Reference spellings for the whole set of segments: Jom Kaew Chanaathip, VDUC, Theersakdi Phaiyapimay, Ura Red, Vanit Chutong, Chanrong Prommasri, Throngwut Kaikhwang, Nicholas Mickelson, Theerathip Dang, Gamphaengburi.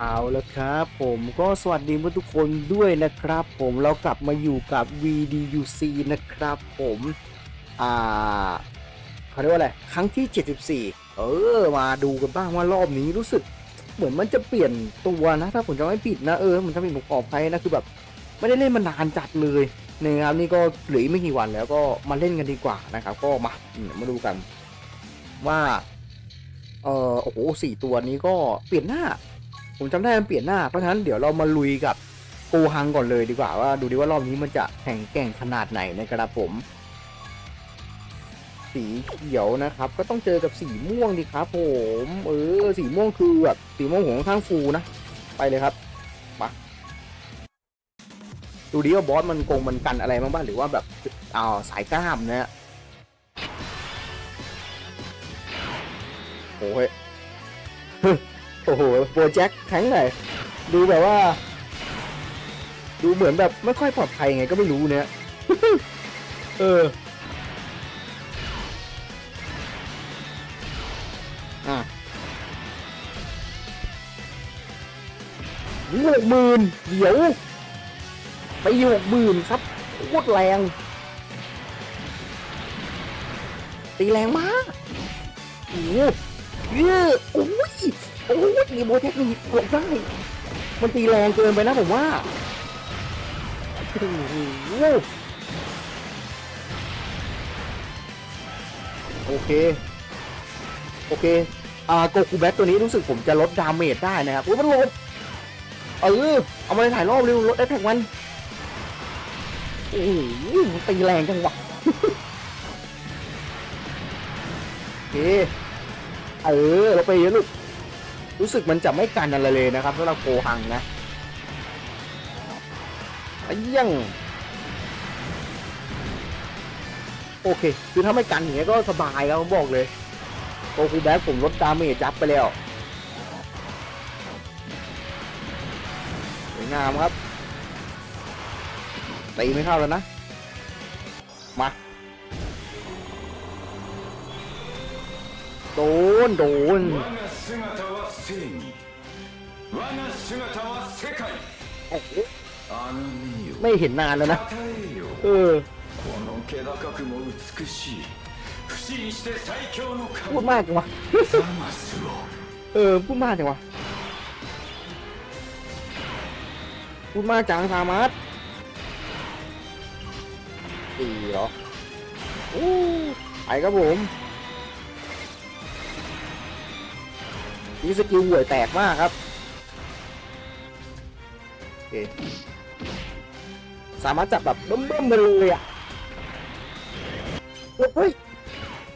เอาละครับผมก็สวัสดีทุกคนด้วยนะครับผมเรากลับมาอยู่กับ VDUC นะครับผมเขาเรียกว่าอะไรครั้งที่74มาดูกันบ้างว่ารอบนี้รู้สึกเหมือนมันจะเปลี่ยนตัวนะถ้าผมจะไม่ผิดนะมันจะมีหมวกออกไปนะคือแบบไม่ได้เล่นมานานจัดเลยนะครับนี่ก็เหลือไม่กี่วันแล้วก็มาเล่นกันดีกว่านะครับก็มาดูกันว่าโอ้โห4ตัวนี้ก็เปลี่ยนหน้าผมจำได้มันเปลี่ยนหน้าเพราะฉะนั้นเดี๋ยวเรามาลุยกับโกฮังก่อนเลยดีกว่าว่าดูดิว่ารอบนี้มันจะแข่งแกร่งขนาดไหนนะครับผมสีเขียวนะครับก็ต้องเจอกับสีม่วงดีครับผมสีม่วงคือแบบสีม่วงของข้างฟูนะไปเลยครับมาดูดิว่าบอสมันโกงมันกันอะไรบ้างหรือว่าแบบสายกล้ามนะโอ้ยโอ้โหโปรเจกต์แข็งหน่อยดูแบบว่าดูเหมือนแบบไม่ค่อยปลอดภัยไงก็ไม่รู้เนี่ย 60,000เดี๋ยวไป60,000ครับโคตรแรงตีแรงมากโอ้ยมีโบเทคนิคหลบได้มันตีแรงเกินไปนะผมว่าโอเคโกคูแบ็คตัวนี้รู้สึกผมจะลดดาเมจได้นะครับมันลดเอามาถ่ายรอบเร็วลดเอฟเฟกต์มันมันตีแรงจังหวะโอเคเราไปเยอะลูกรู้สึกมันจะไม่กันอะไรเลยนะครับถ้าเราโกหังนะยังโอเคคือถ้าไม่กันอย่างเงี้ยก็สบายแล้วผมบอกเลยโกคูแบ็คผมลดดาเมจจับไปแล้วสวยงามครับตีไม่เข้าแล้วนะมาโดนไม่เห็นนานแล้วนะพูดมากจังวะพูดมากจังสามัสตีเหรอไปครับผมนี่สกิลห่วยแตกมากครับโอเคสามารถจับแบบเบิ่มๆไปเลยอ่ะเฮ้ย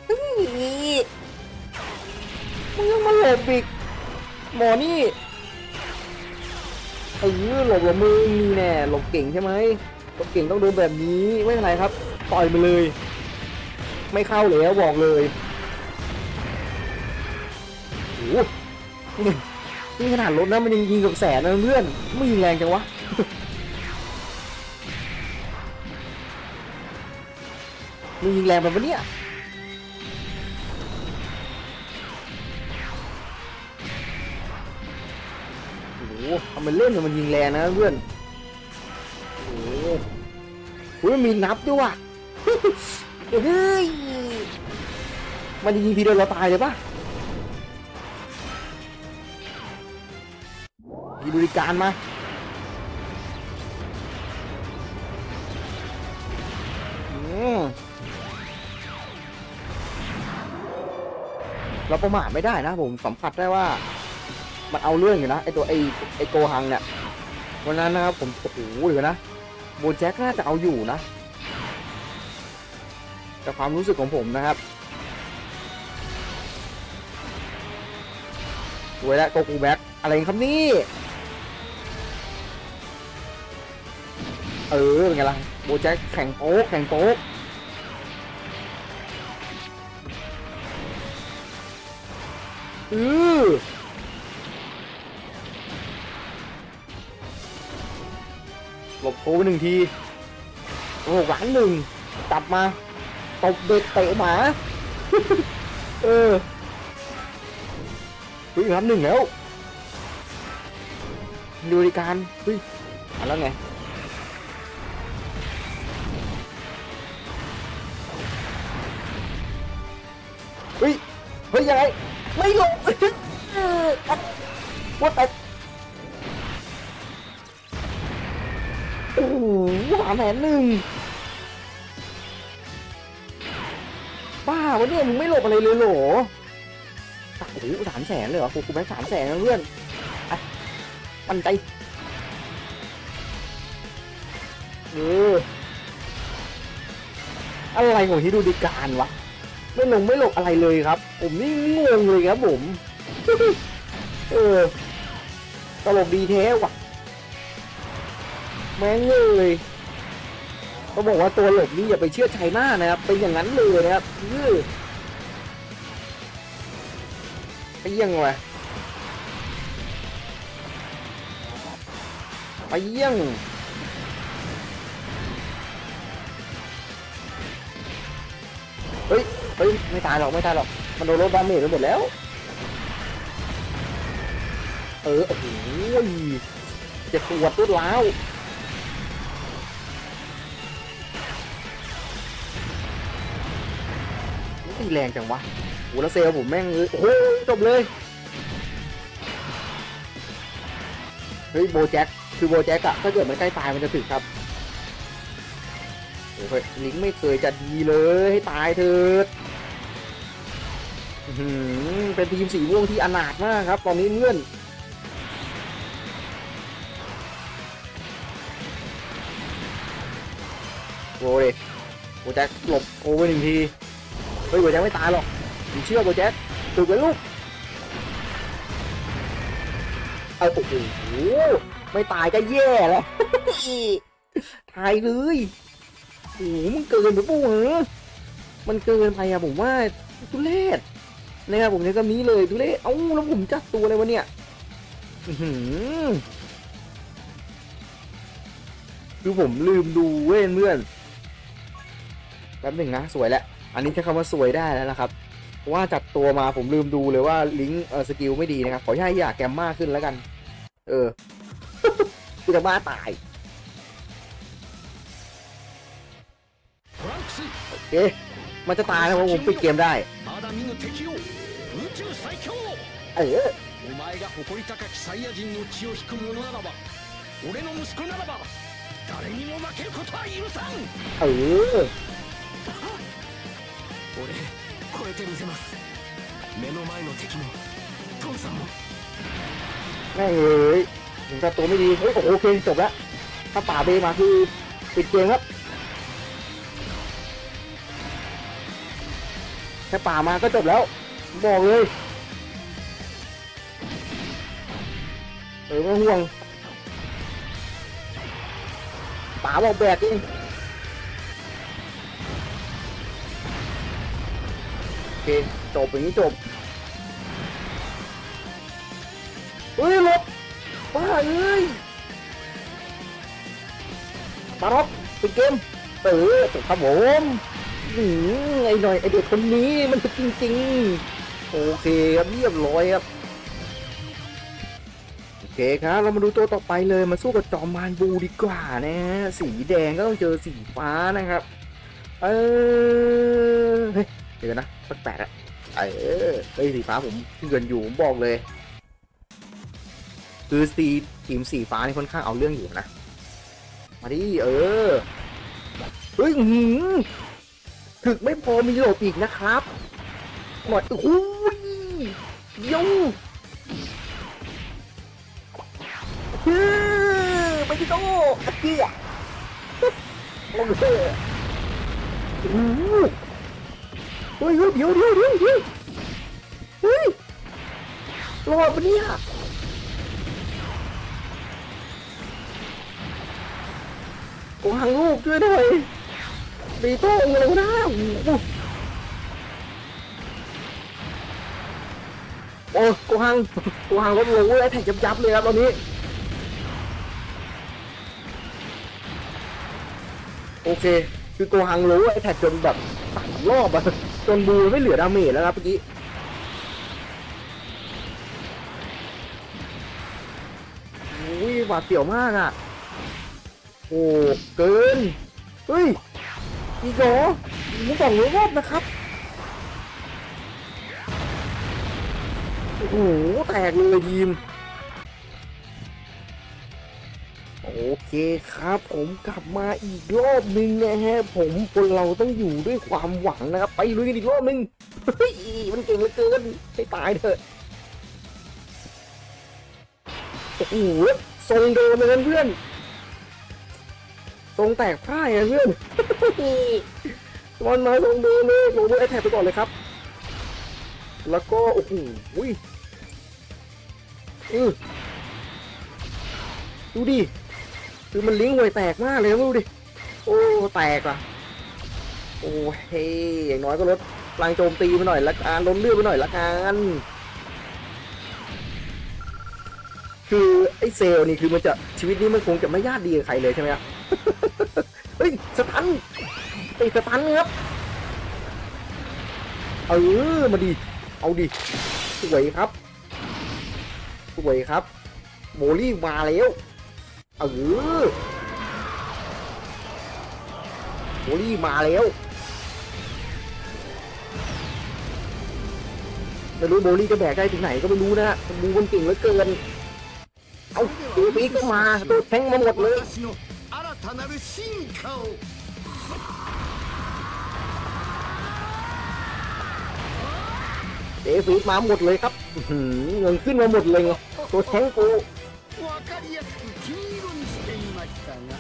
มึงยังมาหลบอีกหมอนี่หลบมือนี่แน่หลบเก่งใช่ไหมหลบเก่งต้องโดนแบบนี้ไม่เป็นไรครับต่อยไปเลยไม่เข้าแล้วบอกเลยนี่ขนาดรถนะมันยังยิงกับแสนนะเพื่อนไม่ยิงแรงจังวะมันยิงแรงแบบนี้โอ้โหทำมันเล่นมันยิงแรงนะเพื่อนโอ้โหมีนับด้วยว่ะเฮ้ยมันยิงทีเดียวเราตายเลยปะดูดิการมาเราประมาทไม่ได้นะผมสัมผัสได้ว่ามันเอาเรื่องอยู่นะไอโกฮังเนี่ยวันนั้นนะครับผมโอ้โหเดี๋ยวนะโบแจ็คน่าจะเอาอยู่นะแต่ความรู้สึกของผมนะครับสวยแล้วโกคูแบ็คอะไรครับนี่เป็นไงล่ะโบแจ็คแข่งโป๊กหลบโป๊กหนึ่งทีโอ้หวานหนึ่งกลับมาตบเด็กเตะหมา อีกครั้งหนึ่งแล้ว ดูดิการเฮ้ยอ่ะแล้วไงเฮ้ยเฮ้ยยังไงไม่ลงวัดแต่โอ้โห3-1บ้าวะเนี่ยมึงไม่หลบอะไรเลยเหรอโอ้โห300,000เลยเหรอกูแบงค์300,000นะเพื่อนปั่นใจอะไรของที่ดูดีการวะไม่ลงไม่หลบอะไรเลยครับผมนี่งงเลยครับผมตลกดีแท้ว่ะแม่งเลยเขาบอกว่าตัวหลบนี่อย่าไปเชื่อใจมากนะครับเป็นอย่างนั้นเลยนะครับไปเยี่ยงว่ะไปเยี่ยงเฮ้ยไม่ตายหรอกไม่ตายหรอกมันโดนรถบาเมจไปหมดแล้วโอ้โหเจ็บปวดรุดร้าวตีแรงจังวะโหแล้วเซลผมแม่งเลยโอ้โหจบเลยเฮ้ยโบแจ็คคือโบแจ็คอะถ้าเกิดมันใกล้ตายมันจะถึงครับลิงไม่เคยจะดีเลยให้ตายเถิดเป็นทีมสีม่วงที่อนาถมากครับตอนนี้เงื่อนโว้ยโบแจ็คหลบโอ้ไปหนึ่งทีเฮ้ยโบแจ็คไม่ตายหรอกผมเชื่อโบแจ็คถูกไปลูกโอ้โหไม่ตายก็แย่แล้วตายเลยโอ้มันเกินไปปุ๊บมันเกินไปอะผมว่าทุเรศนะครับผมในกรณีนี้เลยทุเรศเอ้าแล้วผมจัดตัวอะไรวะเนี่ยคือผมลืมดูเว้ยเพื่อนแป๊บหนึ่งนะสวยแล้วอันนี้ใช้คำว่าสวยได้แล้วนะครับว่าจัดตัวมาผมลืมดูเลยว่าลิงก์สกิลไม่ดีนะครับขอให้อยากแกมมากขึ้นแล้วกันคือจะบ้าตายเอ๊ะมันจะตายแล้วผมปิดเกมได้แม่งเลยผมจับตัวไม่ดีเฮ้ยโอเคจบแล้วถ้าป่าเบมาคือปิดเกมครับถ้าป่ามาก็จบแล้วบอกเลยไม่ห่วงป่าบอกแบกเองโอเคจบอย่างนี้จบเฮ้ยลบป้าเอ้ยปารบปิดเกมจบครับผมไอ้หน่อยไอเด็กคนนี้มันจริงๆโอเคครับเรียบร้อยครับโอเคครับเรามาดูตัวต่อไปเลยมาสู้กับจอมมารบูดีกว่านะฮะสีแดงก็ต้องเจอสีฟ้านะครับเฮ้ยเดี๋ยวนะแปลกๆอะไอสีฟ้าผมเกินอยู่ผมบอกเลยคือทีมสีฟ้านี่ค่อนข้างเอาเรื่องอยู่นะมาดิเฮ้ยถึกไม่พอมีหลบอีกนะครับหมดอุ้ยยูไปที่โต๊ะเกียร์ลงเสือเดี๋ยวเฮ้ยรอดปะเนี่ยกวางลูกช่วยด้วยตีโต้งเลยนะโอ้กูหังรถเลยไอ้แท็กยับเลยครับตอนนี้โอเคคือกูหังรู้ไอ้แท็กจนแบบตัดรอบอะจนบูไม่เหลือดาเมจแล้วครับเมื่อกี้อุ้ย หวาดเสียวมากอ่ะโอ้เกินเฮ้ยอีโก้มุกสองลูกรอบนะครับโอ้โหแตกเลยทีมโอเคครับผมกลับมาอีกรอบนึงนะฮะผมคนเราต้องอยู่ด้วยความหวังนะครับไปลุยกันอีกรอบนึงเฮ้ยมันเก่งเหลือเกินให้ตายเถอะโอ้โหทรงเดิมเลยนะเพื่อนทรงแตกพ่ายนะเพื่อนตอนมาทรงเดิมเลยลงด้วยไอแท็กไปก่อนเลยครับแล้วก็โอ้โหดูดิคือมันลิงห่วยแตกมากเลยดูดิโอ้แตกว่ะโอ้เฮ้ยอย่างน้อยก็ลดพลังโจมตีไปหน่อยละกันลดเลือดไปหน่อยละกันคือไอเซลนี่คือมันจะชีวิตนี้มันคงจะไม่ญาติดีกับใครเลยใช่ไหมครับเฮ้ยสตันตีสตันครับเออมาดีเอาดิสวยครับสวยครับโบลี่มาแล้วเออโบลี่มาแล้วไม่รู้โบลี่จะแบกได้ถึงไหนก็ไม่รู้นะฮะดูมันเก่งเหลือเกินเอาตัวนี้ก็มาตัวแทงมาหมดเลยเดฟิสมาหมดเลยครับเงินขึ้นมาหมดเลยตัวแทงกู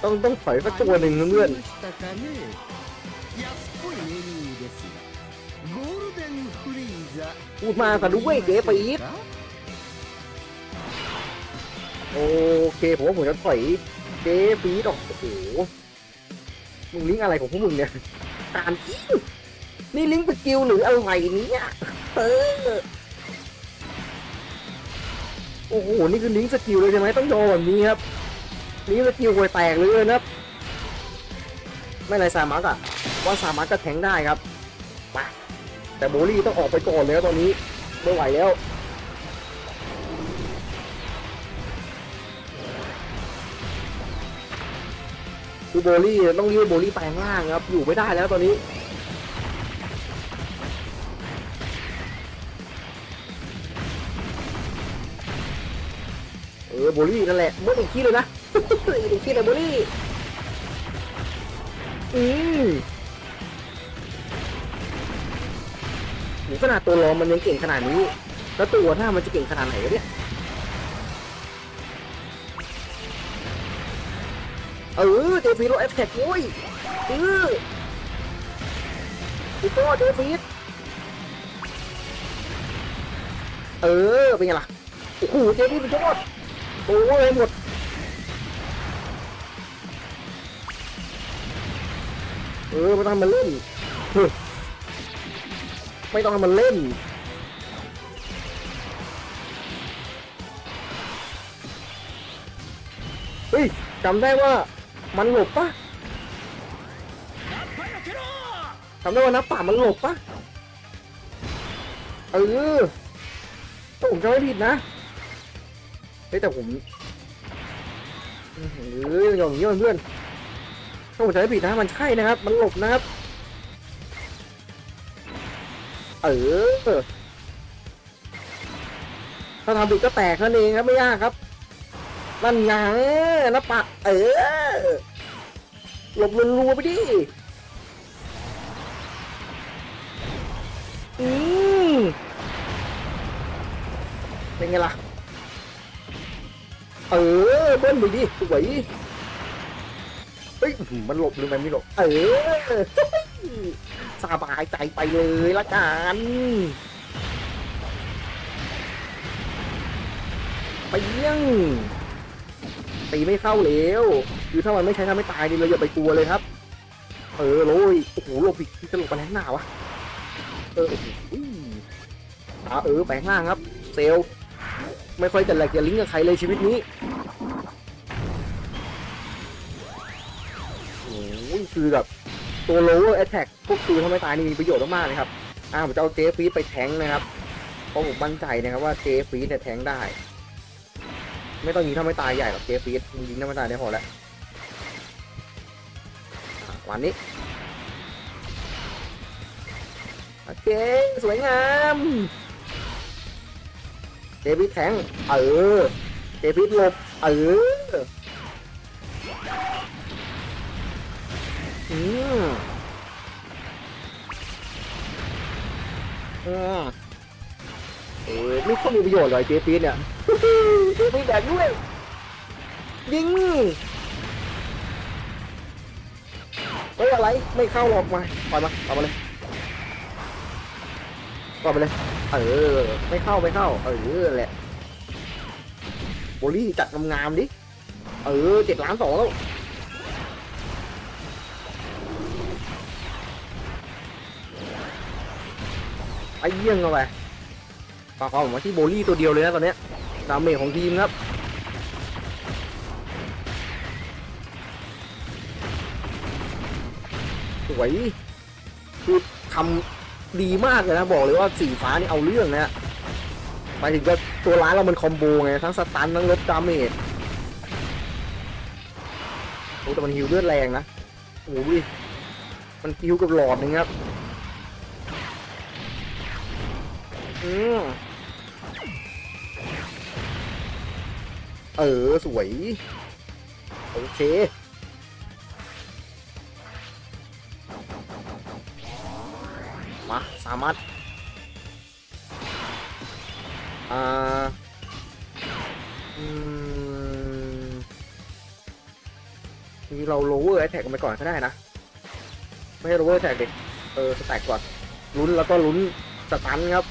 ต้องถอยสักตัวหนึ่งเพื่อนพูดมาแต่ด้วยเดฟิสโอเคผมว่าผมจะถอยเดฟิสออกโอ้โหมึงลิงอะไรของพวกมึงเนี่ยการกิ้วนี่ลิงสกิลหรืออะไรเนี่ยโอ้โหนี่คือลิงสกิลเลยใช่ไหมต้องโดนแบบนี้ครับนี่สกิลห่วยแตกเลยนะครับไม่ไรสามัคอะว่าสามัคก็แทงได้ครับมาแต่โบลี่ต้องออกไปก่อนแล้วตอนนี้ไม่ไหวแล้วคือโบลี่ต้องรีบโบลี่แปลงล่างครับอยู่ไม่ได้แล้วตอนนี้โบลี่นั่นแหละเบิ้ลอีกทีเลยนะอีกทีเลยโบลี่หนูขนาดตัวล้อมันยังเก่งขนาดนี้แล้วตัวถ้ามันจะเก่งขนาดไหนเนี่ยเออเจฟีโรเอฟแท็กโว้ยอีกตัวเจฟีเป็นไงล่ะโอ้โหเจฟีเป็นยอดโอ้ยหมดไม่ต้องมันเล่นไม่ต้องมันเล่นเฮ้ยจำได้ว่ามันหลบปะจำได้ว่าน้ำป่ามันหลบปะถ้าผมจำไม่ผิดนะแต่ผมอย่างนี้เพื่อนถ้าผมจะไม่ผิดนะมันใช่นะครับมันหลบนะครับถ้าทำผิดก็แตกนั่นเองครับไม่ยากครับนั่นไงนะปะหลบรัวๆไปดิเป็นไงล่ะเบิ้ลไปดิสวยมันหลบหรือไม่หลบสบายใจไปเลยละกันไปยังตีไม่เข้าแล้วคือถ้ามันไม่ใช้ทำให้ตายนี่เราอย่าไปกลัวเลยครับโอ้ยโอ้โหหลบอีกที่จะหลบไปแรงหนาวะแปลงล่างครับเซลไม่ค่อยจะแหลกจะลิงก์กับใครเลยชีวิตนี้คือแบบตัวโลว์แอตแทกพวกคือทำให้ตายนี่มีประโยชน์มากเลยครับผมจะเอาเจฟีไปแทงนะครับเพราะผมมั่นใจนะครับว่าเจฟีเนี่ยแทงได้ ไม่ต้องยิงถ้าไม่ตายใหญ่หรอกเจฟฟีดยิงถ้าไม่ตายได้พอแล้ววันนี้โอเคสวยงามเจฟฟีดแทงเจฟฟีดหลบไม่ค่อยมีประโยชน์เลยเจฟฟีดเนี่ยมีแดกด้วยยิงเฮ้ยอะไรไม่เข้าหรอกมาปล่อยมาเอามาเลยปล่อยไปเลยไม่เข้าแหละโบลี่จัดงามๆดิ7,200,000แล้วไอ้เยี่ยงเอาไปปากคอผมมาที่โบลี่ตัวเดียวเลยนะตอนนี้ดาเมจของทีมครับสวยคือทำดีมากเลยนะบอกเลยว่าสีฟ้านี่เอาเรื่องนะฮะไปถึงก็ตัวร้านเรามันคอมโบไงทั้งสตันทั้งลบดาเมจโอ้แต่มันฮิวเลือดแรงนะโอ้ยมันฮิวกับหลอดนึงครับสวยโอเคมาสามารถนี่เราโลเวอร์แท็กกันไปก่อนก็ได้นะไม่โลเวอร์แท็กดิสแต็กก่อนลุ้นแล้วก็ลุ้นสตันครับ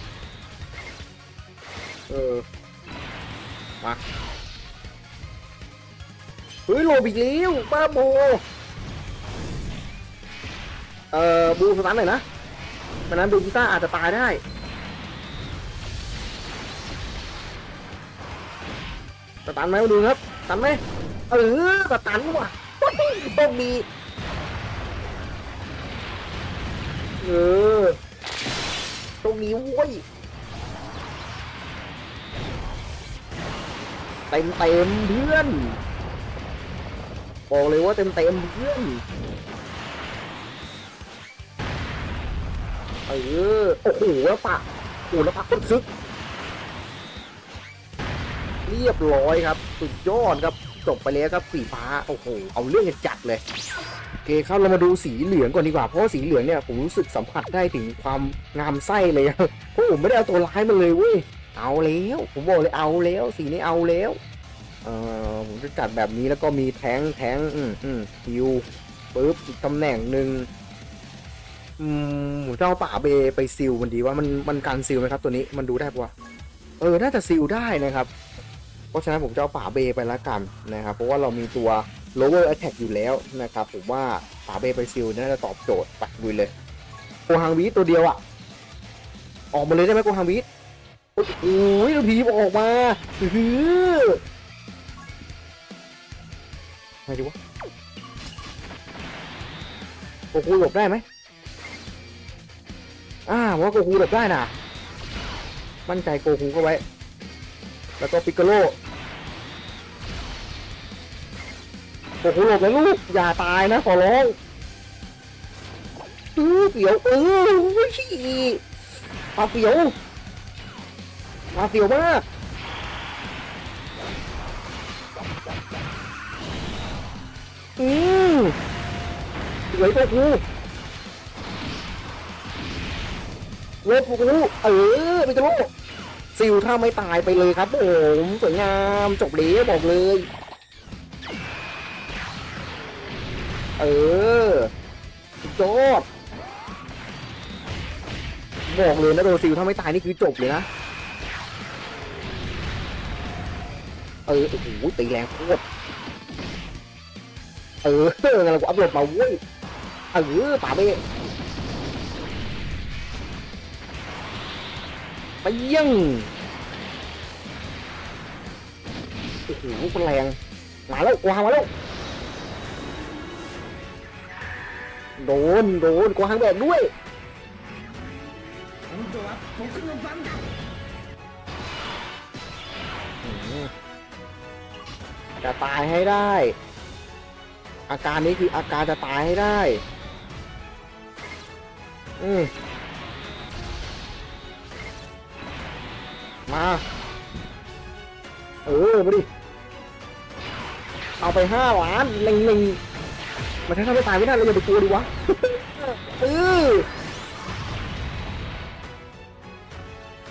มาเฮ้ยโลบิกลิ้วป้าโบบูสตันหน่อยนะเพราะนั้นดูกีต้าอาจจะตายได้สตันไหมมาดูครับสตันไหมสตันว่ะโชคดีโชคดีเว้ยเต็มเพื่อนบอกเลยว่าเต็มเพื่อนโอ้โหแล้วปะโอ้แล้วปะคนซึกเรียบร้อยครับสุดยอดครับจบไปแล้วครับสีฟ้าโอ้โหเอาเรื่องจัดเลยโอเคครับเรามาดูสีเหลืองก่อนดีกว่าเพราะสีเหลืองเนี่ยผมรู้สึกสัมผัสได้ถึงความงามไส้เลยเพราะผมไม่ได้เอาตัวร้ายมาเลยเว้ยเอาแล้วผมบอกเลยเอาแล้วสีนี้เอาแล้วผมจะจัดแบบนี้แล้วก็มีแทงฮิวปึ๊บอีกตำแหน่งหนึ่งผมจะเอาป่าเบไปซิลมันดีว่ามันการซิลไหมครับตัวนี้มันดูได้ปะน่าจะซิลได้นะครับเพราะฉะนั้นผมจะเอาป่าเบไปละกันนะครับเพราะว่าเรามีตัว lower attack อยู่แล้วนะครับผมว่าป่าเบไปซิลน่าจะตอบโจทย์ปัดดุยเลยโกฮังวีตัวเดียวอะออกมาเลยได้ไหมโกฮังวีโอ้ยเราผีออกมาไงดีวะโกคูหลบได้ไหมว่าโกคูหลบได้น่ะมั่นใจโกคูเข้าไว้แล้วก็ปิกาโร่โกคูหลบแล้วลูกอย่าตายนะขอร้องเปียวเอาเปียวมาเสียวมากเหลือตัวกูเล็บกูไปจะรู้ซิลถ้าไม่ตายไปเลยครับผมสวยงามจบเลยบอกเลยจบบอกเลยนะโดนซิลถ้าไม่ตายนี่คือจบเลยนะโอ้โหตีแรงโคตรงั้นเราก็อัพโหลดมาวุ้ยป่าเบ้ไปยังโอ้โหคนแรงมาแล้วกวางมาแล้วโดนกวางแบบด้วย จะตายให้ได้อาการนี้คืออาการจะตายให้ได้มามาดิเอาไป5 ล้านหนึ่งมันถ้าไม่ตายไม่ได้เราอย่าไปกลัวดีวะ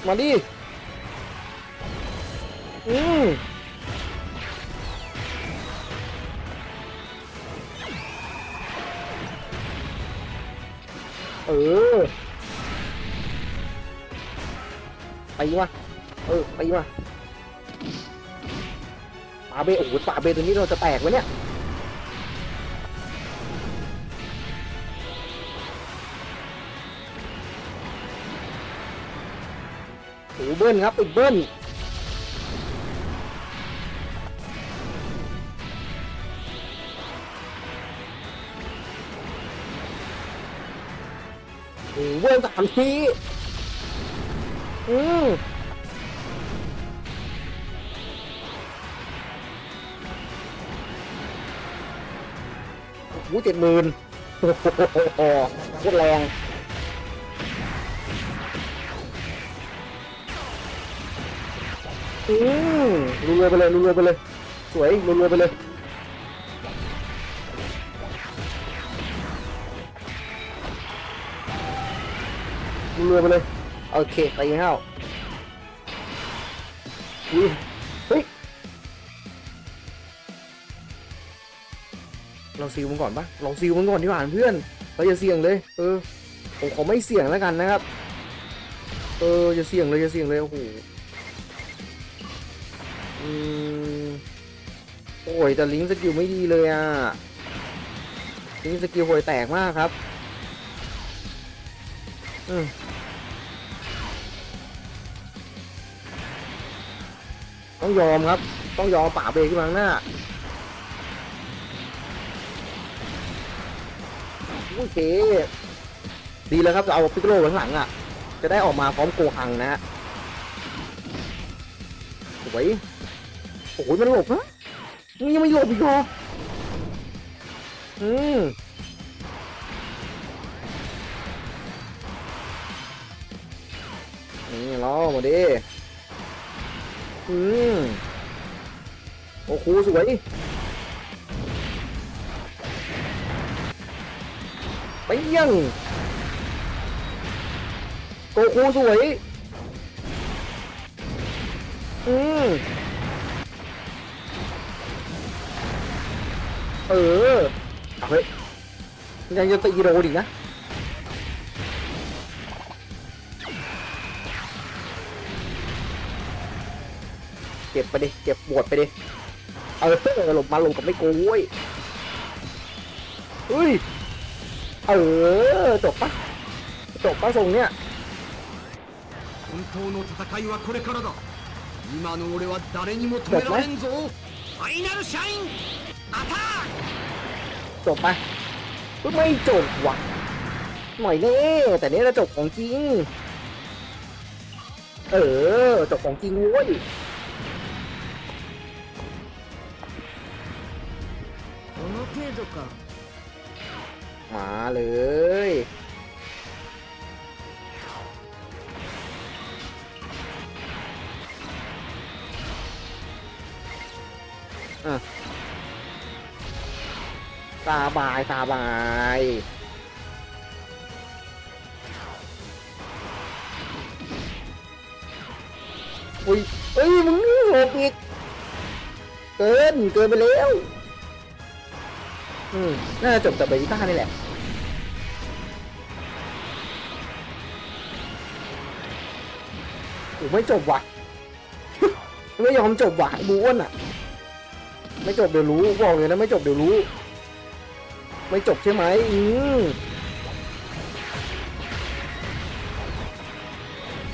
มาดิไปมาไปมาปาเบโอ้โหปาเบตัวนี้เราจะแตกไหมเนี่ยโอ้เบิ้ลครับอีกเบิ้ลโอ้เบิ้ล3 ทีโอ้70,000โอ้โหโคตรแรงลุยไปเลยลุยไปเลยสวยลุยไปเลยลุยไปเลยโอเคไปยังเฮ้าเฮ้ยเราซิลมันก่อนปะเราซิลมันก่อนดีกว่าเพื่อนเราอย่าเสี่ยงเลยผมขอไม่เสี่ยงแล้วกันนะครับอย่าเสี่ยงเลยอย่าเสี่ยงเลยโอ้โหโอ้ยแต่ลิงก์สกิลไม่ดีเลยอ่ะลิงก์สกิลห่วยแตกมากครับต้องยอมครับต้องยอมป่าเบรกขึ้นมาหน้าโอเคดีแล้วครับจะเอาพิกโลหลังๆอ่ะจะได้ออกมาพร้อมโกหังนะฮะสวยโอ้ยมันหลบนะมึงยังไม่หลบอีกเหรอนี่ล้อมาดิโอ้โหสวยไปยังโอ้โหสวยเฮ้ยยังจะตีโดนอีกนะเก็บไปดิเก็บปวดไปดิหลบมาหลบกับไม่โกยเฮ้ยจบปะจบปะทรงเนี่ยจบไหมจบไปไม่จบว่ะหน่อยนี่แต่นี่เราจบของจริงจบของจริงเว้ยมาเลยสบายสบายอุ้ยมึงหลบอีกเกินไปแล้วน่าจะจบจากเบจิต้านี่แหละไม่จบว่ะไม่ยอมจบว่ะบูอ้วนอ่ะไม่จบเดี๋ยวรู้บอกเลยนะไม่จบเดี๋ยวรู้ไม่จบใช่ไหม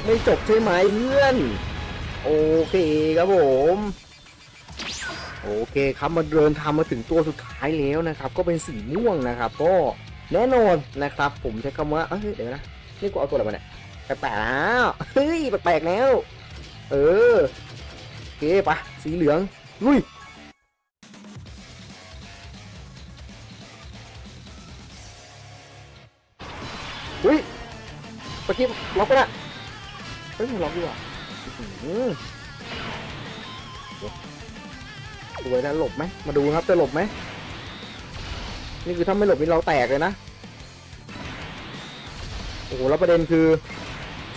ไม่จบใช่ไหมเพื่อนโอเคครับผมโอเคครับมาเดินทางมาถึงตัวสุดท้ายแล้วนะครับก็เป็นสีม่วงนะครับก็แน่นอนนะครับผมใช้คำว่าเดี๋ยวนะนี่กูเอาตัวอะไรมาเนี่ยแปลกๆแล้วเฮ้ยแปลกๆแล้วโอเคปะสีเหลืองลุย ประทิบล็อกก็ได้เฮ้ยล็อกดีกว่าสวยนะหลบไหมมาดูครับจะหลบไหมนี่คือถ้าไม่หลบนี่เราแตกเลยนะโอ้โหแล้วประเด็นคือ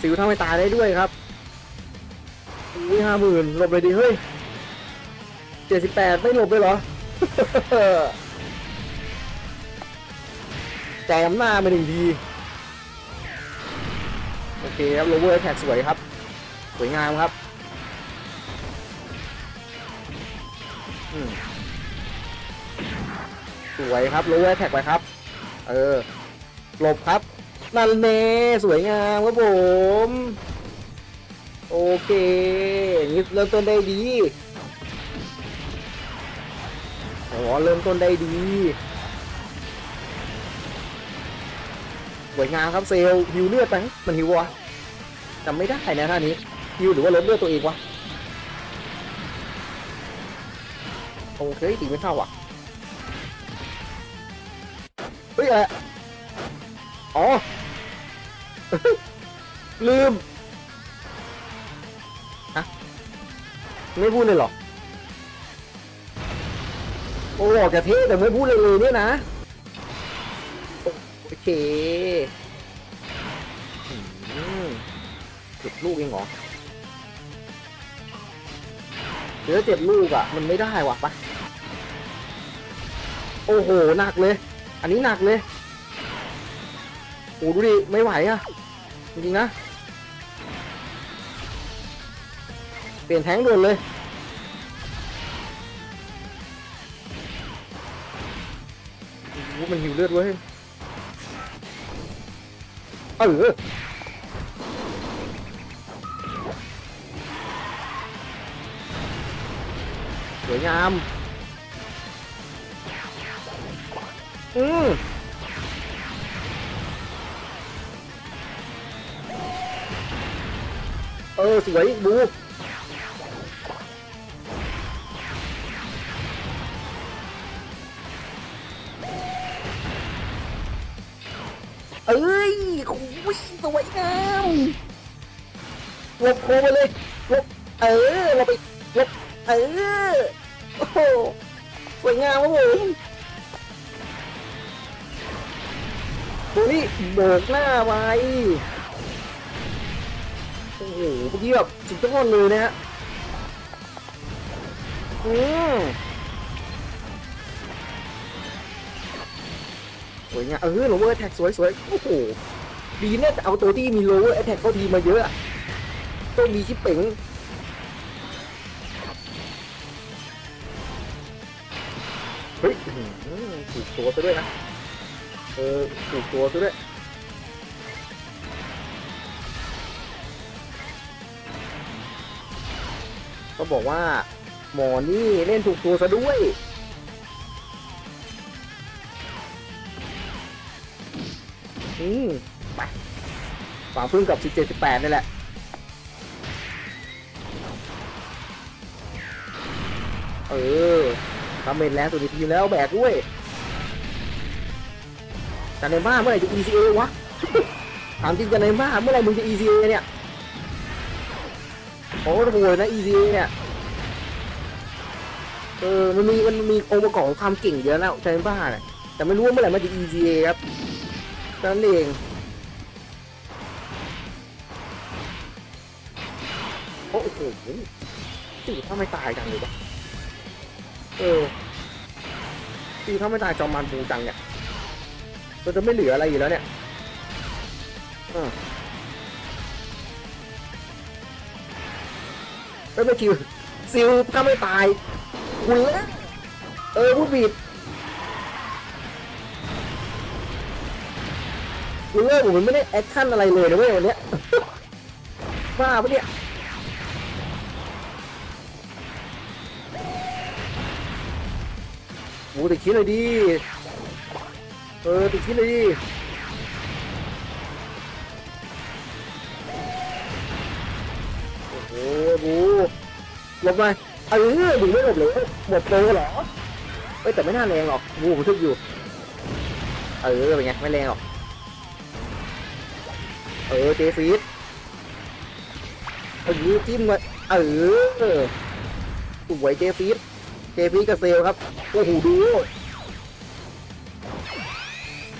ซิลทำให้ตายได้ด้วยครับอุ้ย50,000หลบเลยดีเฮ้ย78ไม่หลบเลยเหรอ แจมหน้ามาหนึ่งทีโอเคครับโรเวอร์แท็กสวยครับสวยงามครับสวยครับโรเวอร์แท็กไปครับหลบครับนั่นเน่สวยงามครับผมโอเคนี่เริ่มต้นได้ดีอ๋อเริ่มต้นได้ดีสวยงามครับเซลฮิวเลือดไปมันฮิววะจำไม่ได้นะท่านี้ฮิวหรือว่าลดเลือดตัวเองวะโอเคตีไม่เข้าอ่ะเฮ้ยอะไรอ๋อ ลืมฮะไม่พูดเลยหรอโอ้โหจะเท่แต่ไม่พูดเลยเนี่ยนะโอเคเจ็บลูกเองเหรอเดี๋ยวเจ็บลูกอ่ะมันไม่ได้ว่ะปะโอ้โหหนักเลยอันนี้หนักเลยโอ้ดูดิไม่ไหวอ่ะจริงๆนะเปลี่ยนแท้งด่วนเลยโอ้มันหิวเลือดเว้ยสวยงามสวยดูเอ้ยโอ้ยสวยงามหลบโคไปเลยหลบเราไปหลบโอ้โหสวยงามครับผมตัวนี้เบิกหน้าไว้โอ้โหพวกนี้แบบจิตต้องเลยนะฮะสวยงามโลเวอร์แท็กสวยสวยโอ้โหดีนะเอาตัวที่มีโลเวอร์แท็กเขาดีมาเยอะต้องมีชิปเป๋งเฮ้ยถูกตัวซะด้วยนะถูกตัวซะด้วยก็บอกว่าหมอนี่เล่นถูกตัวซะด้วยไปฝางพึ่งกับ17-18นี่แหละทำเมนแล้วตัวทีแล้วแบกด้วยจันในบ้าเมื่อไหร่จะ ECA วะถามจริงจันในบ้าเมื่อไหร่มึงจะ ECA เนี่ยโอ้โหนะ ECA เนี่ยมันมีองค์ประกอบของความเก่งเยอะแล้วจันในบ้าเนี่ยแต่ไม่รู้ว่าเมื่อไหร่มันจะ ECA ครับนั่นเองโอ้โหสี่ถ้าไม่ตายจังเลยวะสี่ถ้าไม่ตายจอมมันปูจังเนี่ยเราจะไม่เหลืออะไรอยู่แล้วเนี่ยไม่คิวซิลถ้าไม่ตายคุณละผู้บีบมึงเลิกผมไม่ได้แอคชั่นอะไรเลยนะเว้ยวันนี้บ้าปะเนี่ยโอ้ติดคิดเลยดิติดคิดเลยดิโอ้โหบูหลบไปบูไม่หลบเลยหมดตัวเหรอแต่ไม่น่าแรงหรอกบูผมทึกอยู่เป็นไงไม่แรงหรอก เออเจฟีดเออจิ้มกันเออสวยเจฟีดกับเซลครับโอ้โหดู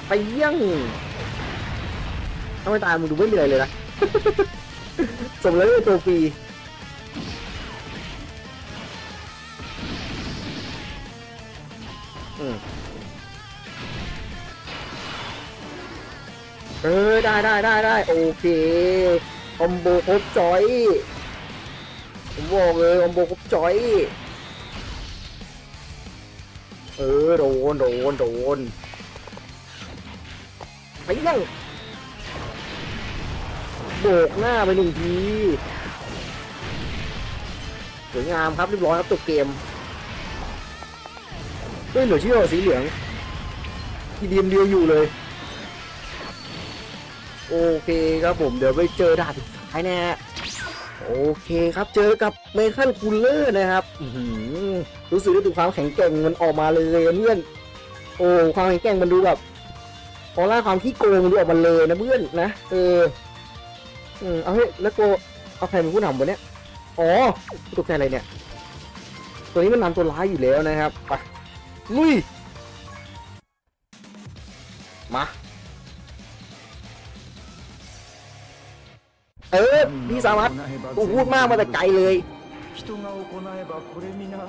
ไปยั่งทำไมตายมึงดูไม่เหนื่อยเลยนะสมแล้วเป็นตัวฟรีเออได้โอเคคอมโบครบจอยผมบอกเลยคอมโบครบจอยเออโดนไปยังโบกหน้าไปหนึ่งทีสวยงามครับเรียบร้อยครับจบเกมด้วยเหลือเชื่อสีเหลืองที่เดียมเดียวอยู่เลยโอเคครับผมเดี๋ยวไปเจอด่านสุดท้ายนะฮะโอเคครับเจอกับเมทัลคูลเลอร์นะครับรู้สึกว่าถึงความแข็งแกร่งมันออกมาเลยเพื่อนโอ้ความแข็งแกร่งมันดูแบบออร่าความขี้โกงมันดูออกมาเลยนะเพื่อนนะเอาเฮ้ยแล้วโกเอาใครเป็นผู้นำวันนี้อ๋อตัวแกอะไรเนี่ยตัวนี้มันนำตัวร้ายอยู่แล้วนะครับไปลุยมาพี่สามารถกูพูดมากมาแต่ไกลเลย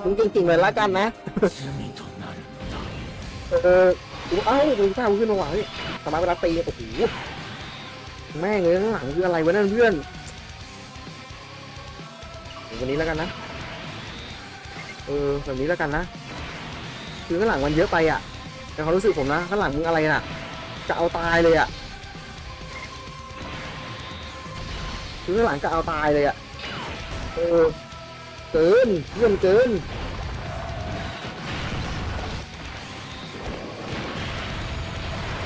มึงจริงๆเลยละกันนะเอ้ามึงข้าวขึ้นมาหวานเลยสามารถเวลาตีโอ้โหแม่งเลยข้างหลังคืออะไรวะนั่นเพื่อนวันนี้แล้วกันนะแบบนี้แล้วกันนะคือข้างหลังมันเยอะไปอ่ะแต่เขารู้สึกผมนะข้างหลังมึงอะไรน่ะจะเอาตายเลยอ่ะคือหลังก็เอาตายเลยอ่ะเกินเพื่อนเกิน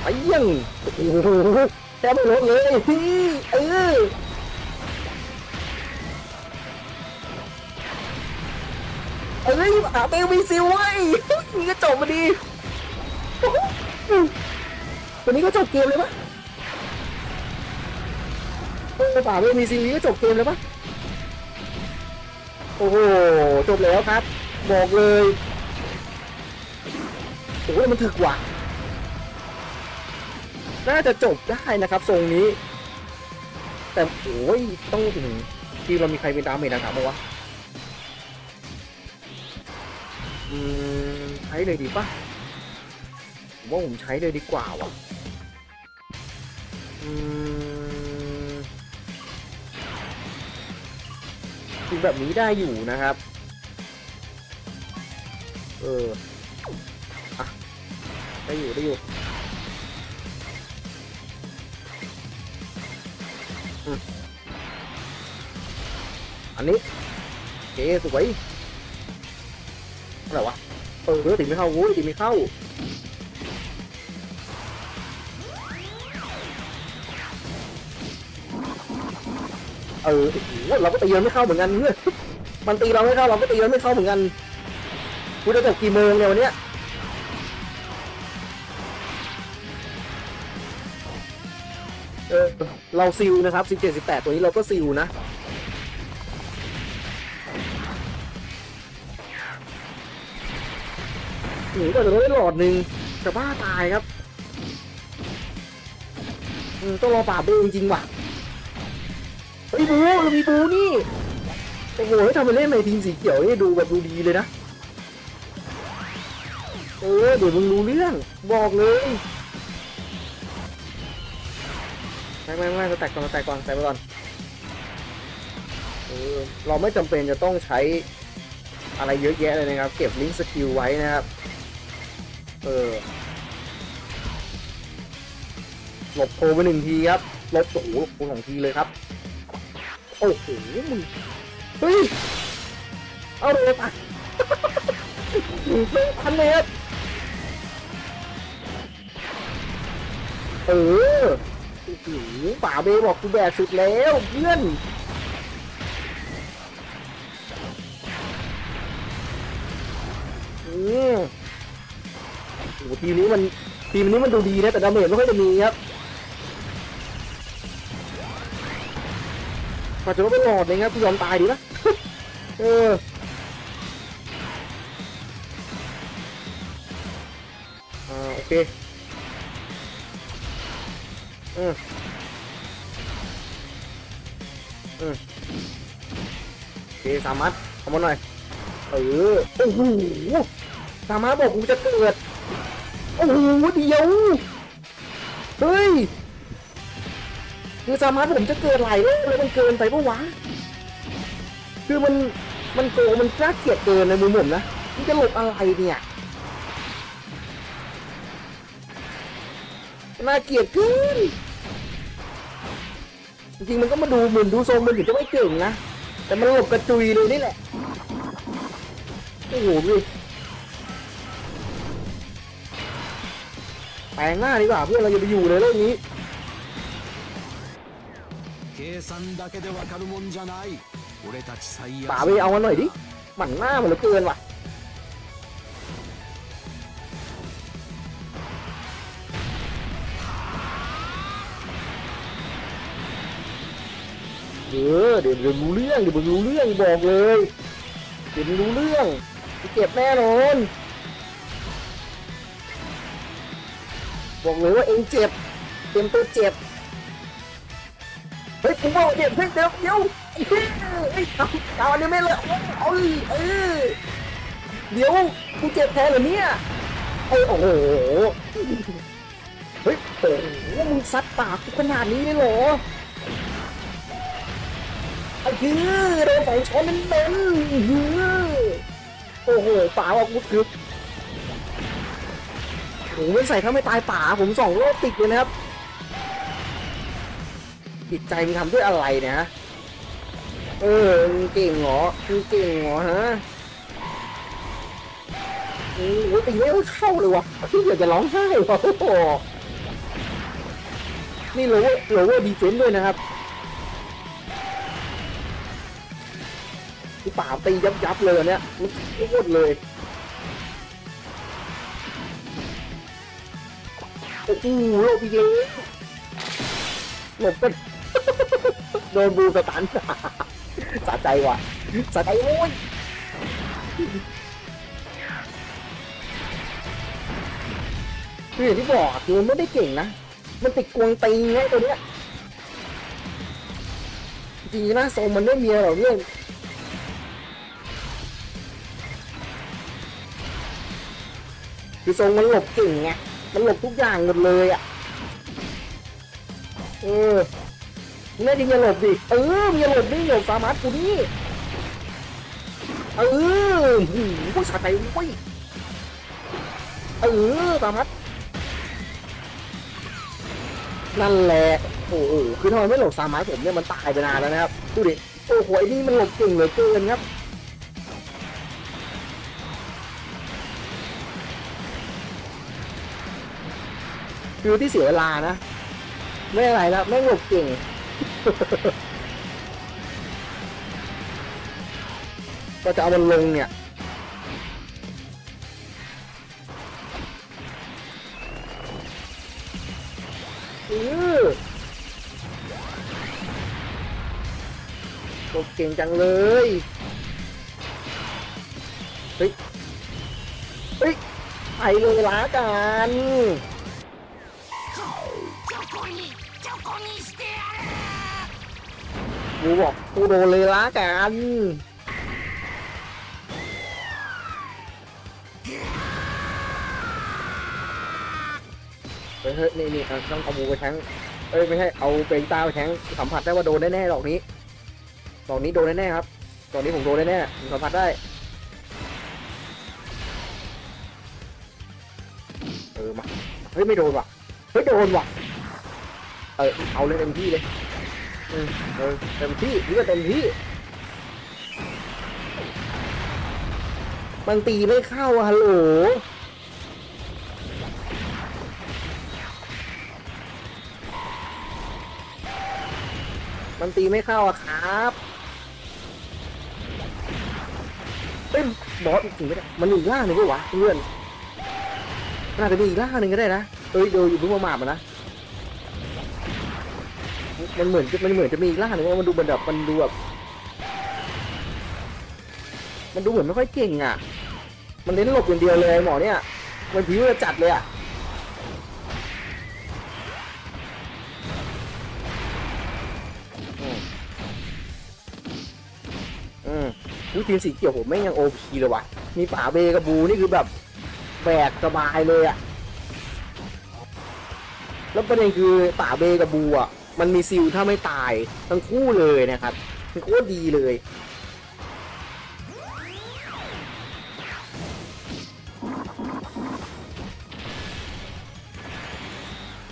ไอ้ยังแทบไม่ลดเลยอาเบลมีซิวไว้นี่ก็จบมาดีวันนี้ก็จบเกมเลยปะป่าไม่มีซีรีส์ก็จบเกมแล้วปะโอ้โหจบแล้วครับบอกเลยโอ้ยมันถึกว่ะน่าจะจบได้นะครับทรงนี้แต่โอ้ยต้องถึงทีเรามีใครเป็นดาเมจนะครับบอกว่าใช้เลยดีป่ะผมว่าผมใช้เลยดีกว่าว่ะแบบนี้ได้อยู่นะครับอ่ะได้อยู่อันนี้เก๋สวยอะไรวะติดไม่เข้าวู้ติดไม่เข้าเราก็ตีเราไม่เข้าเหมือนกันเพื่อนมันตีเราไม่เข้าเราก็ตีเราไม่เข้าเหมือนกันกูจะจบกี่โมงเนี่ยวันเนี้ยเราซิลนะครับ17-18ตัวนี้เราก็ซิลนะหนูก็จะได้หลอดหนึ่งจะบ้าตายครับต้องรอป่าเบลจริงว่ะไอ้บูเรามีบูนี่โอ้โหทำไปเล่นในทีมสีเขียวนี่ดูแบบดูดีเลยนะเดี๋ยวมึงรู้เรื่องบอกเลยไม่เราแตกก่อนแตกไปก่อนเราไม่จำเป็นจะต้องใช้อะไรเยอะแยะเลยนะครับเก็บลิงก์สกิลไว้นะครับหลบโผล่ไปหนึ่งทีครับหลบโอ้โหโผล่สองทีเลยครับโอ้โหมึงเฮ้ยเอาเลยป่ะ1,000 เมตรโอ้โหป่าเบย์บอกกูแบกสุดแล้วเพื่อนโอ้โหทีมนี้มันดูดีนะแต่ดาเมจไม่ค่อยจะมีครับ มาจนว่าเป็นหลอดเองครับยอมตายดีปะโอเคโอเคสามัดขโมยหน่อยโอ้โหสามัดบอกกูจะเกิดโอ้โหเดียวเฮ้ยคือสามัดผมจะเกิดหลายรอบแล้วมันเกินไปปะวะคือมันโกมันกล้าเกลียดเกินในมุมผมนะมันจะหลบอะไรเนี่ยน่าเกลียดขึ้นจริงมันก็มาดูหมุนดูทรงมันถึงจะไม่เก่งนะแต่มันหลบกระจุยเลยนี่แหละโอ้โหดิแปลงหน้าดีกว่าเพื่อนเราอย่าไปอยู่เลยเรื่องนี้ป่าไปเอามันหน่อยดิหมั่นหน้ามันเหลือเกินว่ะเดี๋ยวรู้เรื่องบอกเลยเดี๋ยวรู้เรื่องเก็บแน่นอนบอกเลยว่าเองเจ็บเต็มตัวเจ็บเฮ้ยผมบอกเจ็บเฮ้ยเดี๋ยวเอาอันนี้ไม่เลยเอาเดี๋ยวกูเจ็บแทนเหรอเนี่ยโอ้โหเฮ้ยโอ้โหมึงซัดปากกูขนาดนี้เลยเหรอไอ้คือโดนสองช้อนเป็นโอ้โหป่าว่ากูคือผมไม่ใส่ถ้าไม่ตายป่าผมสองโลติดเลยนะครับจิตใจมันทำด้วยอะไรเนี่ยเก่งเหรอฮะโอ้โหติดไม่เข้าเลยวะที่อยากจะร้องไห้วะนี่เราว่าดีเฟนซ์ด้วยนะครับป่าตียับเลยเนี่ยมันโคตรเลยโอ้โหโลบีเย่หลบกันโดนบูสตันสะใจว่ะสะใจโอ้ยคืออย่างที่บอกคือมันไม่ได้เก่งนะมันติดกวงตีไงตัวเนี้ยจริงนะทรงมันไม่มีหรอกเนี่ยคือทรงมันหลบเก่งไงมันหลบทุกอย่างหมดเลยอ่ะแน่จริงอย่าหลบดิมึงอย่าหลบดิหลบสามัดกูนี่หูผู้ชายใจวุ้ยสามัดนั่นแหละคือทำไมไม่หลบสามัดผมเนี่ยมันตายไปนานแล้วนะครับดูดิโอ้โหไอ้นี่มันหลบเก่งเหลือเกินครับคือที่เสียเวลานะไม่อะไรแล้วไม่หลบเก่งก็จะเอามันลงเนี่ยหลบเก่งจังเลยเฮ้ยไปเลยละกันกูบอกกูโดนเลยละกันเฮ้ยนี่ต้องเอาบูไปแทงไม่ใช่เอาเปงตาไปแทงสัมผัสได้ว่าโดนแน่ๆดอกนี้โดนแน่ๆครับตอนนี้ผมโดนแน่ๆสัมผัสได้มาเฮ้ยไม่โดนว่ะเฮ้ยโดนว่ะเอาเลยเต็มที่เลยเต็มที่นี่ก็เต็มที่มันตีไม่เข้าฮัลโหลมันตีไม่เข้าอะครับบอสจริงไม่ได้มันอีกล่าหนึ่งก็วะเพื่อนน่าจะมีอีกล่าหนึ่งก็ได้นะเดี๋ยวอยู่เพิ่งมาหมาบนะ มันเหมือนจะมีอีกล่าหนึ่งว่ามันดูบันดับมันดูเหมือนไม่ค่อยเก่งอ่ะมันเล่นหลบคนเดียวเลยหมอเนี่ยมันผิวจะจัดเลยอ่ะดูทีมสีเขียวผมไม่ยังโอพีเลยวะมีป่าเบกับบูนี่คือแบบแบกสบายเลยอ่ะแล้วประเด็นคือป่าเบกับบูอ่ะมันมีซิลถ้าไม่ตายทั้งคู่เลยนะครับโคตรดีเลย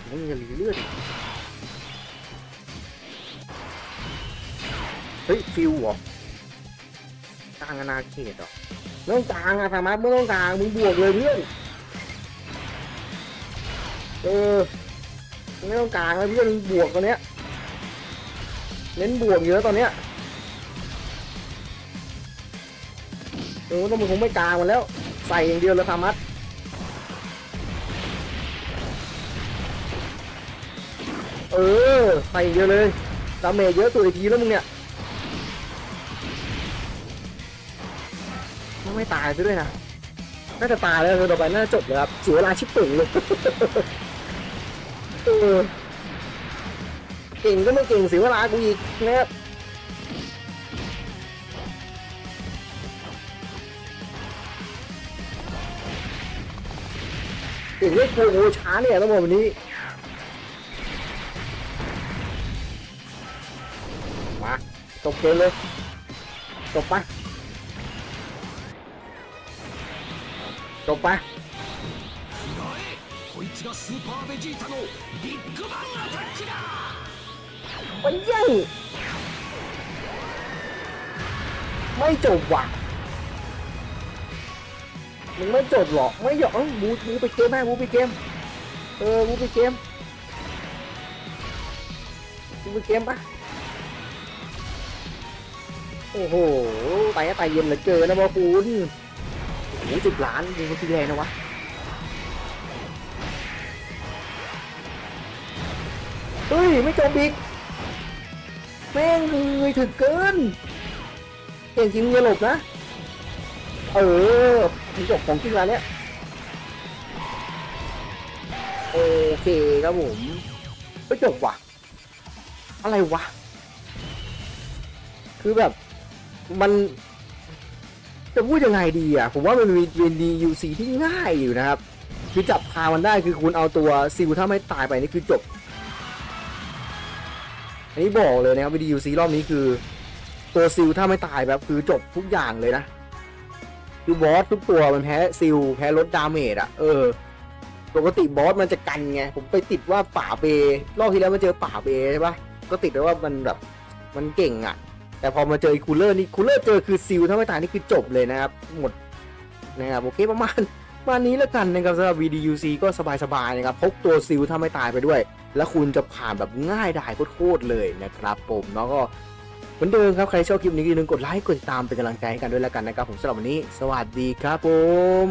มันจะหลีเลือดเฮ้ยฟิวเหรอกลางอนาเขตเหรอไม่ต้องกลางอะสามารถไม่ต้องกลางมึงบวกเลยเพื่อนไม่ต้องกลางเลยเพื่อนบวกตอนเนี้ยเน้นบวกเยอะตอนเนี้ยแล้วมึงคงไม่กลางมันแล้วใส่อย่างเดียวแล้วสามารถใส่เยอะเลยดาเมจเยอะตัวอีกทีแล้วมึงเนี่ยไม่ตายซะด้วยนะน่าจะตายแล้วต่อไปน่าจะจบเลยครับเสียเวลาชิบเป่งเลยเก่งก็ไม่เก่งเสียเวลากูอีกนะครับเก่งไม่เก่งโอ้ช้าเนี่ยต้องบอกวันนี้จบเลยจบปะจบปะมันยังไม่จบว่ะมึงไม่จบหรอกไม่หยอกบูไปเกมให้บูไปเกมปะโอ้โหตายตายเย็นเหลือเกินนะบอปูนโอ้สิบล้านดูมันตีแรงนะวะเฮ้ยไม่จบอีกแม่งเลยถึงเกินเก่งจริงเลยหลบนะถึงจบของจริงแล้วเนี่ยโอเคครับผมไม่จบว่ะอะไรวะคือแบบมันจะพูดยังไงดีอ่ะผมว่ามันมีเป็นดียูซีที่ง่ายอยู่นะครับคือจับคามันได้คือคุณเอาตัวซิลถ้าไม่ตายไปนี่คือจบอันนี้บอกเลยนะครับดียูซีรอบนี้คือตัวซิลถ้าไม่ตายแบบคือจบทุกอย่างเลยนะคือบอสทุกตัวมันแพ้ซิลแพ้ลดดาเมจอ่ะปกติบอสมันจะกันไงผมไปติดว่าป่าเบรอบที่แล้วมันเจอป่าเบใช่ปะก็ติดเลยว่ามันแบบมันเก่งอ่ะแต่พอมาเจอคูลเลอร์นี่คูลเลอร์เจอคือซิลถ้าไม่ตายนี่คือจบเลยนะครับหมดนะครับโอเคประมาณนี้แล้วกันนะครับสำหรับ VDUC ก็สบายๆนะครับพกตัวซิลถ้าไม่ตายไปด้วยแล้วคุณจะผ่านแบบง่ายดายโคตรเลยนะครับผมเนาะก็เหมือนเดิมครับใครชอบคลิปนี้อย่าลืมกดไลค์กดติดตามเป็นกำลังใจให้กันด้วยแล้วกันนะครับผมสำหรับวันนี้สวัสดีครับผม